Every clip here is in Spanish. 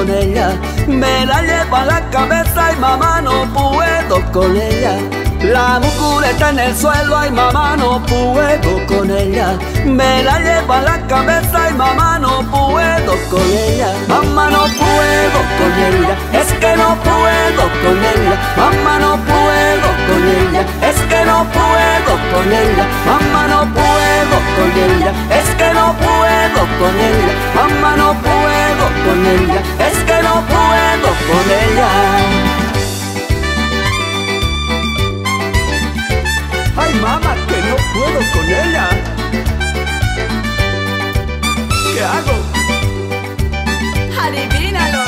con ella, me la llevo a la cabeza y mamá no puedo con ella. La mucura está en el suelo, ay mamá no puedo con ella, me la llevo a la cabeza y mamá no puedo con ella. Mamá no puedo con ella, es que no puedo con ella. Mamá no puedo con ella, es que no puedo con ella. Mamá no puedo con ella, es que no puedo con ella. Mamá no puedo con ella, es que no puedo con ella. Ay, mamá, que no puedo con ella. ¿Qué hago? Adivínalo.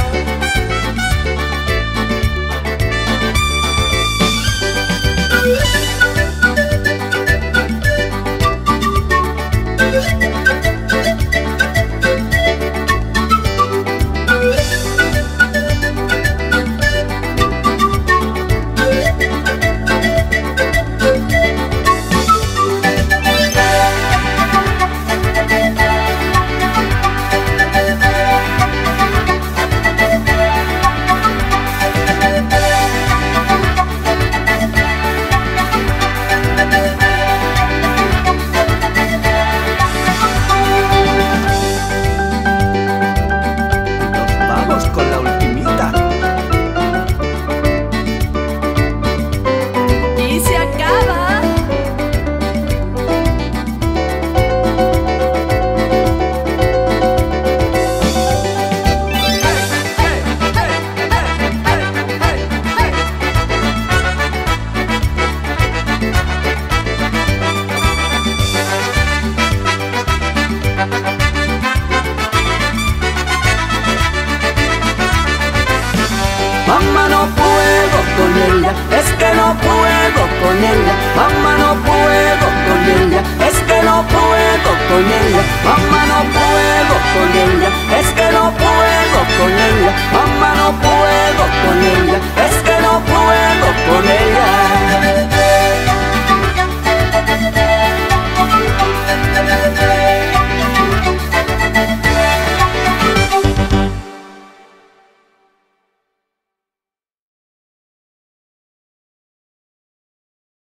Mamá no puedo con ella, es que no puedo con ella. Mamá no puedo con ella, es que no puedo con ella. Mamá no puedo con ella, es que no puedo con ella. Mamá no puedo con ella.